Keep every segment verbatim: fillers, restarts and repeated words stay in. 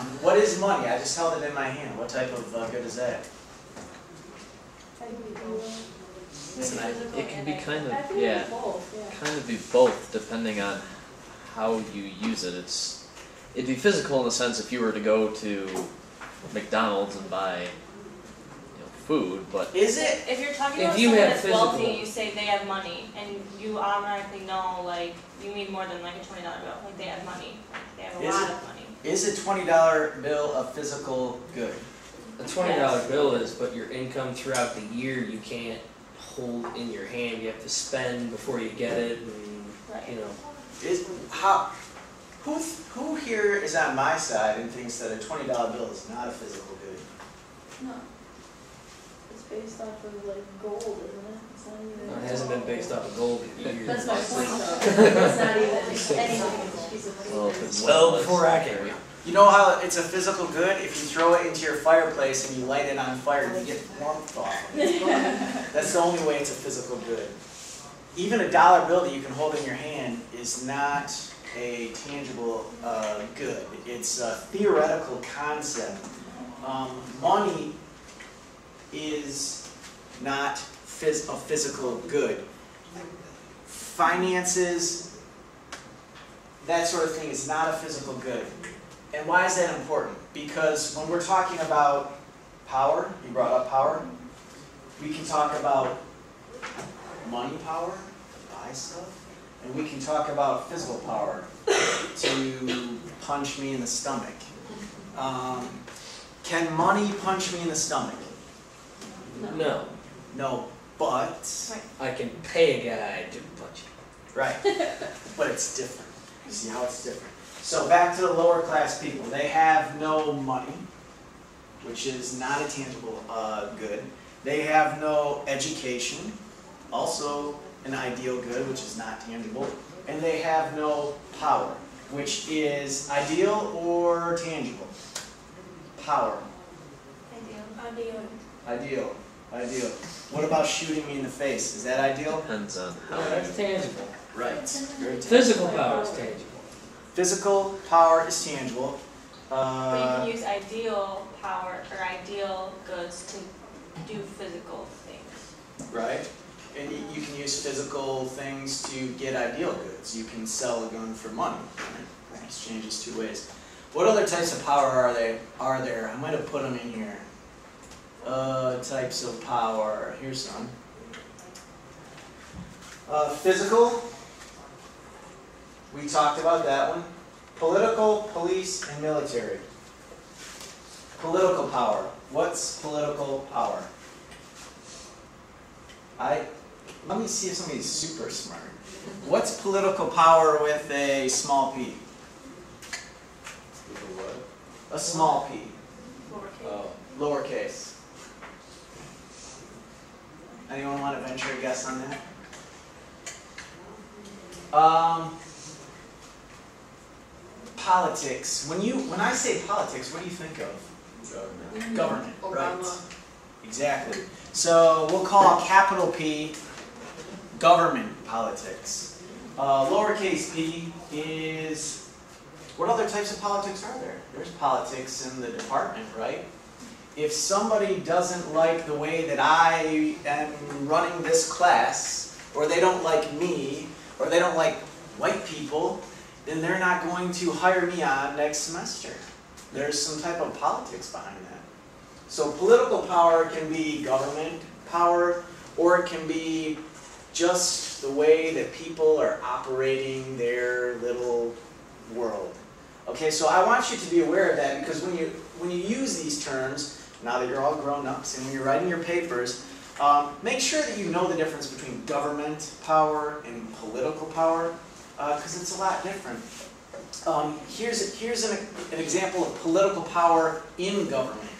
Um, what is money? I just held it in my hand. What type of uh, good is that? Listen, I, it can be kind of, yeah, kind of be both, depending on how you use it. It's, it'd be physical in the sense if you were to go to McDonald's and buy, you know, food, but... Is it? If you're talking about someone that's wealthy, you say they have money, and you automatically know, like, you mean more than, like, a twenty dollar bill. Like, they have money. They have a lot of money. Is a twenty dollar bill a physical good? A twenty dollar yes. bill is, but your income throughout the year you can't hold in your hand. You have to spend before you get it, and, right. you know. Is, how, who, who here is on my side and thinks that a twenty dollar bill is not a physical good? No. It's based off of, like, gold, isn't it? It's not even no, it hasn't gold. been based off of gold in years. That's my point, though. It's not even any piece of money. Well, before I can. You know how it's a physical good? If you throw it into your fireplace and you light it on fire, you get warmth off it. That's the only way it's a physical good. Even a dollar bill that you can hold in your hand is not a tangible uh, good. It's a theoretical concept. Um, money is not phys a physical good. Finances, that sort of thing, is not a physical good. And why is that important? Because when we're talking about power, you brought up power, we can talk about money power, to buy stuff, and we can talk about physical power, to punch me in the stomach. Um, can money punch me in the stomach? No. No, no, but... I can pay a guy to punch you. Right, but it's different. You see how it's different? So back to the lower class people. They have no money, which is not a tangible uh, good. They have no education, also an ideal good, which is not tangible. And they have no power, which is ideal or tangible? Power. Ideal. Ideal. Ideal. What about shooting me in the face? Is that ideal? Depends on how. That's tangible. Right. Very tangible. Physical power is tangible. Physical power is tangible. Uh, but you can use ideal power or ideal goods to do physical things. Right. And you can use physical things to get ideal goods. You can sell a gun for money. Right? Exchanges two ways. What other types of power are there? Are there? I might have put them in here. Uh, types of power. Here's some. Uh, physical. We talked about that one. Political, police, and military. Political power. What's political power? I let me see if somebody's super smart. What's political power with a small p? A small p. Lowercase. Oh, lowercase. Anyone want to venture a guess on that? Um. Politics. When you when I say politics, what do you think of? Government. Government, Obama. Right. Exactly. So we'll call capital P government politics. Uh, lowercase p is, what other types of politics are there? There's politics in the department, right? If somebody doesn't like the way that I am running this class, or they don't like me, or they don't like white people, then they're not going to hire me on next semester. There's some type of politics behind that. So political power can be government power, or it can be just the way that people are operating their little world. Okay, so I want you to be aware of that, because when you, when you use these terms, now that you're all grown-ups, and when you're writing your papers, um, make sure that you know the difference between government power and political power. Because uh, it's a lot different. Um, here's a, here's an, an example of political power in government.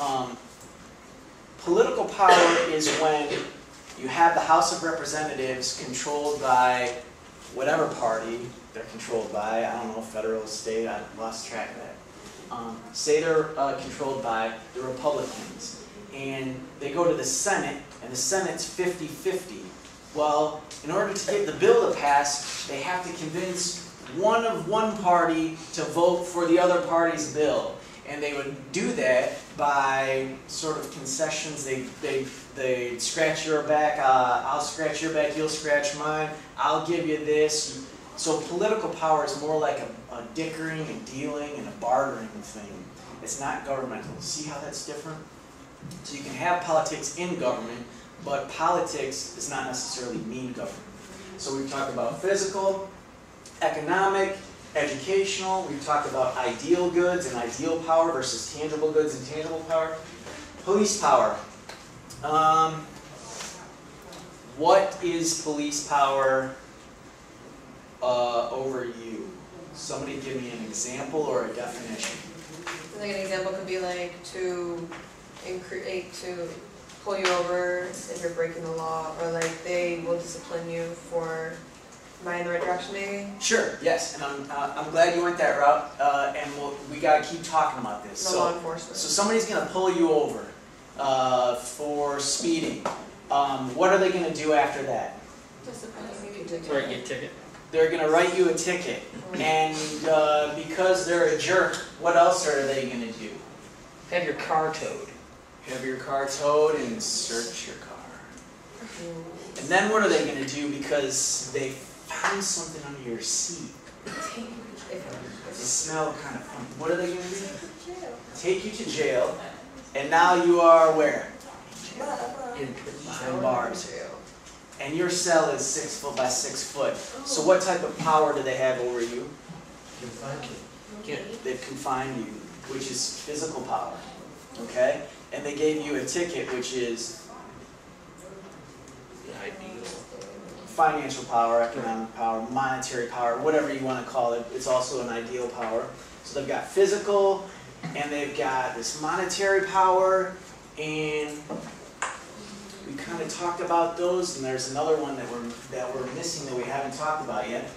Um, political power is when you have the House of Representatives controlled by whatever party they're controlled by. I don't know, federal, state, I lost track of that. Um, say they're uh, controlled by the Republicans. And they go to the Senate, and the Senate's fifty fifty. Well, in order to get the bill to pass, they have to convince one of one party to vote for the other party's bill. And they would do that by sort of concessions. They, they, they'd scratch your back, uh, I'll scratch your back, you'll scratch mine, I'll give you this. So political power is more like a, a dickering, a dealing, and a bartering thing. It's not governmental. See how that's different? So you can have politics in government, but politics does not necessarily mean government. So we've talked about physical, economic, educational. We've talked about ideal goods and ideal power versus tangible goods and tangible power. Police power. Um, what is police power uh, over you? Somebody give me an example or a definition. I think an example could be like to increase, to pull you over if you're breaking the law, or like they will discipline you for. Am I in the right direction, maybe? Sure. Yes, and I'm uh, I'm glad you went that route. Uh, and we'll, we gotta keep talking about this. No, so law enforcement. So somebody's gonna pull you over uh, for speeding. Um, what are they gonna do after that? Discipline you. Write you a ticket. They're gonna write you a ticket, and uh, because they're a jerk, what else are they gonna do? Have your car towed. Have your car towed and search your car. And then what are they gonna do because they found something under your seat? The smell kind of funny. What are they going to do? Take you to jail. And now you are where? In prison. Bars. And your cell is six foot by six foot. So what type of power do they have over you? They've confined you, which is physical power. Okay? And they gave you a ticket, which is financial power, economic power, monetary power, whatever you want to call it. It's also an ideal power. So they've got physical, and they've got this monetary power, and we kind of talked about those, and there's another one that we're, that we're missing that we haven't talked about yet.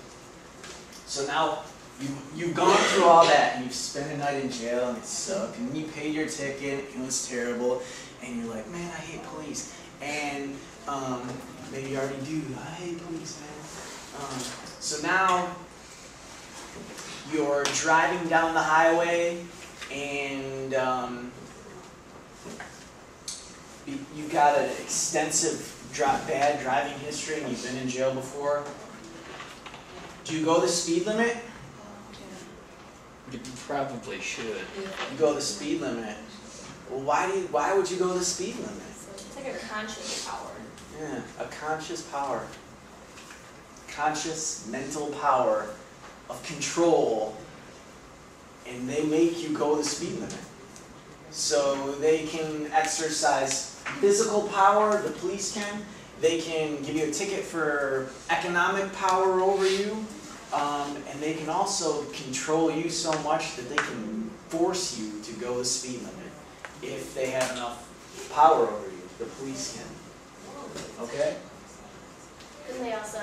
So now you, you've gone through all that, and you've spent a night in jail, and it sucked, and you paid your ticket, and it was terrible, and you're like, man, I hate police. And um, maybe you already do. I hate police, man. Um, so now you're driving down the highway, and um, you got an extensive drop, bad driving history, and you've been in jail before. Do you go the speed limit? You probably should. You go the speed limit. Well, why do you, why would you go the speed limit? It's like a conscious power. Yeah, a conscious power. Conscious mental power of control, and they make you go the speed limit. So they can exercise physical power, the police can. They can give you a ticket for economic power over you, um, and they can also control you so much that they can force you to go the speed limit if they have enough power over you. The police can. Okay? Couldn't they also,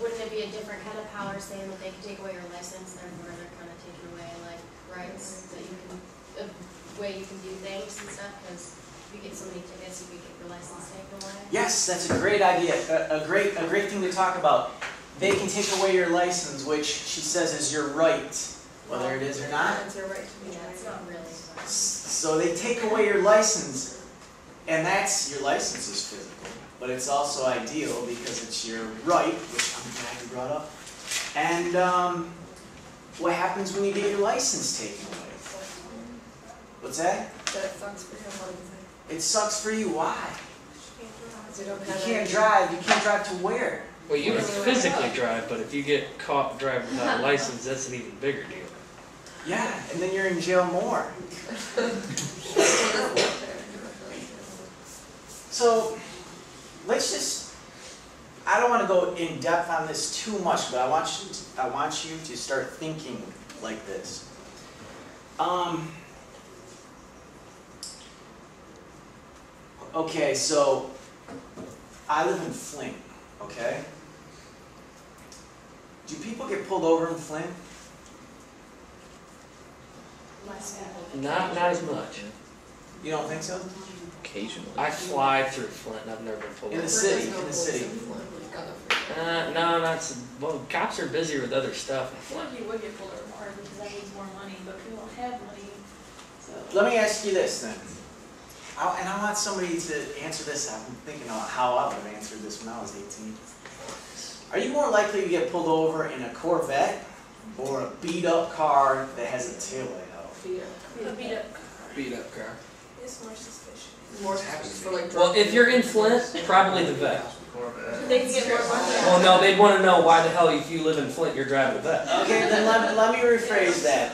wouldn't it be a different kind of power saying that they can take away your license, therefore they're kind of taking away like rights that you can, a way you can do things and stuff? Because if you get so many tickets, you could get your license taken away. Yes, that's a great idea. A, a great, a great thing to talk about. They can take away your license, which she says is your right, whether it is or not. It's your right to be. Yeah, it's not really. So they take away your license. And that's, your license is physical, but it's also ideal because it's your right, which I'm glad you brought up. And um, what happens when you get your license taken away? What's that? That sucks for you. It sucks for you. Why? You can't drive. You can't drive to where? Well, you can physically drive, but if you get caught driving without a license, that's an even bigger deal. Yeah, and then you're in jail more. So let's just, I don't want to go in depth on this too much, but I want you to, I want you to start thinking like this. Um, okay, so I live in Flint, okay? Do people get pulled over in Flint? Not, not as much. You don't think so? Occasionally. I fly through Flint. I've never been pulled over. In the city. In the city. Uh, no, not well. Cops are busy with other stuff. I feel like you would get pulled over hard because that means more money, but we don't have money. So. Let me ask you this then, I, and I want somebody to answer this. I'm thinking about how I would have answered this when I was eighteen. Are you more likely to get pulled over in a Corvette or a beat-up car that has a tail light out? Beat up. Beat up. Beat up car. It's more suspicious. It's more suspicious for like. Well, if you're in Flint, probably the vet. They can get more money. Well, no, they'd want to know why the hell if you live in Flint, you're driving a vet. Okay, then let, let me rephrase that.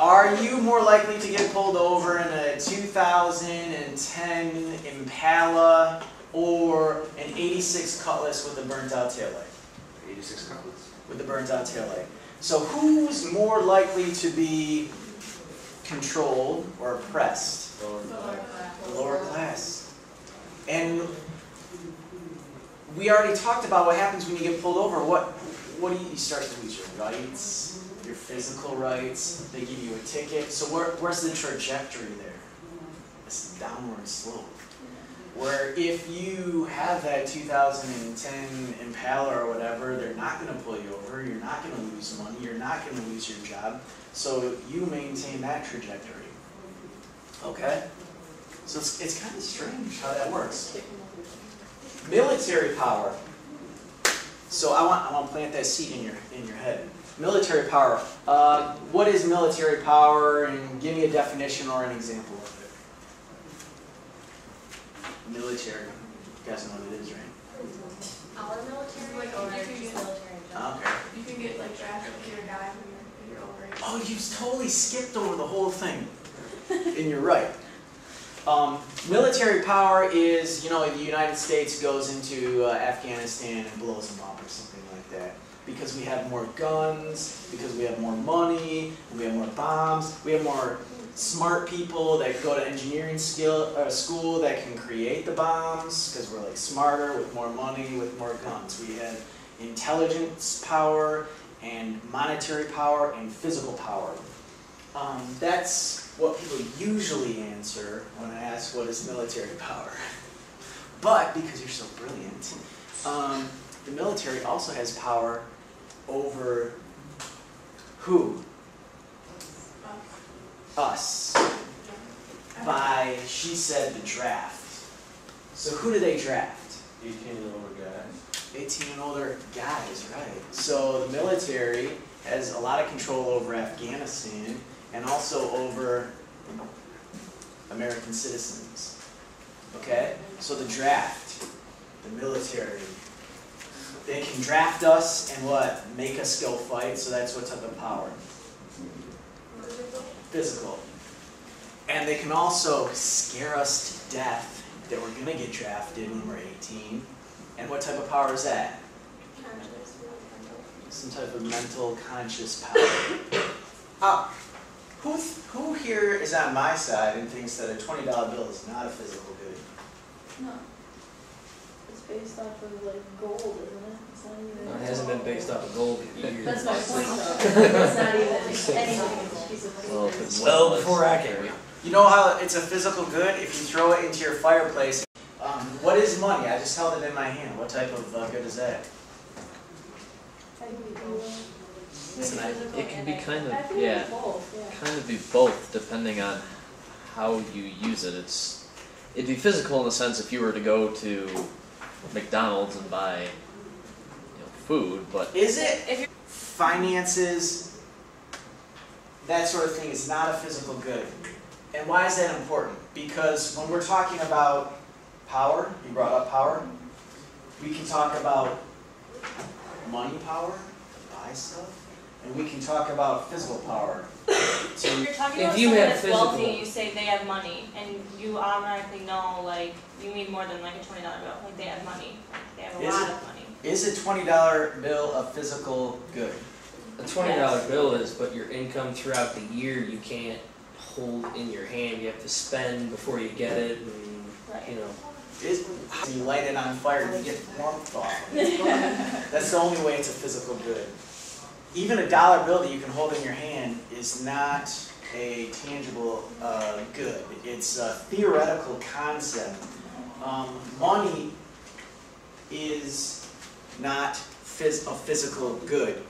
Are you more likely to get pulled over in a two thousand ten Impala or an eighty-six Cutlass with a burnt-out taillight? eighty-six Cutlass. With a burnt-out taillight. So who's more likely to be controlled or oppressed? Lower class. The lower class. And we already talked about what happens when you get pulled over. What, what do you, you start to lose your rights, your physical rights. They give you a ticket. So where, where's the trajectory there? It's a downward slope. Where if you have that two thousand ten Impala or whatever, they're not going to pull you over. You're not going to lose money. You're not going to lose your job. So you maintain that trajectory. Okay. So it's, it's kind of strange how that works. Military power. So I want I want to plant that seed in your in your head. Military power. Uh, what is military power? And give me a definition or an example of it. Military. You guys know what it is, right? Our military, like our military. Okay. You can get like drafted or die when you're over. Oh, you totally skipped over the whole thing. And you're right. Um, military power is, you know, the United States goes into uh, Afghanistan and blows them up or something like that. Because we have more guns, because we have more money, we have more bombs, we have more smart people that go to engineering skill, uh, school that can create the bombs, because we're like smarter, with more money, with more guns. We have intelligence power and monetary power and physical power. Um, that's what people usually answer when I ask what is military power. But because you're so brilliant, um, the military also has power over who? Us. By, she said, the draft. So who do they draft? eighteen and older guys. eighteen and older guys, right. So the military has a lot of control over Afghanistan, and also over American citizens, okay? So the draft, the military, they can draft us and what? Make us go fight, so that's what type of power? Physical. And they can also scare us to death that we're gonna get drafted when we're eighteen. And what type of power is that? Some type of mental, conscious power. Ah. Who, who here is on my side and thinks that a twenty dollar bill is not a physical good? No. It's based off of, like, gold, isn't it? It's not even no, it hasn't been based off of gold in years. That's my point, though. It's not even any piece of gold. Well, before I can. You know how it's a physical good if you throw it into your fireplace? Um, what is money? I just held it in my hand. What type of uh, good is that? I, it can be kind of, yeah, kind of be both, depending on how you use it. It's, it'd be physical in the sense if you were to go to McDonald's and buy, you know, food, but... Is it, if you're finances, that sort of thing is not a physical good. And why is that important? Because when we're talking about power, you brought up power, we can talk about money power, buy stuff. And we can talk about physical power. So if you're talking about someone that's wealthy, you say they have money, and you automatically know, like, you mean more than, like, a twenty dollar bill. Like, they have money. They have a lot of money. Is a twenty dollar bill a physical good? A twenty dollar bill is, but your income throughout the year you can't hold in your hand. You have to spend before you get it, and, right. You know. Is, you light it on fire and you get warmth off. That's the only way it's a physical good. Even a dollar bill that you can hold in your hand is not a tangible uh, good. It's a theoretical concept. Um, money is not phys of physical good.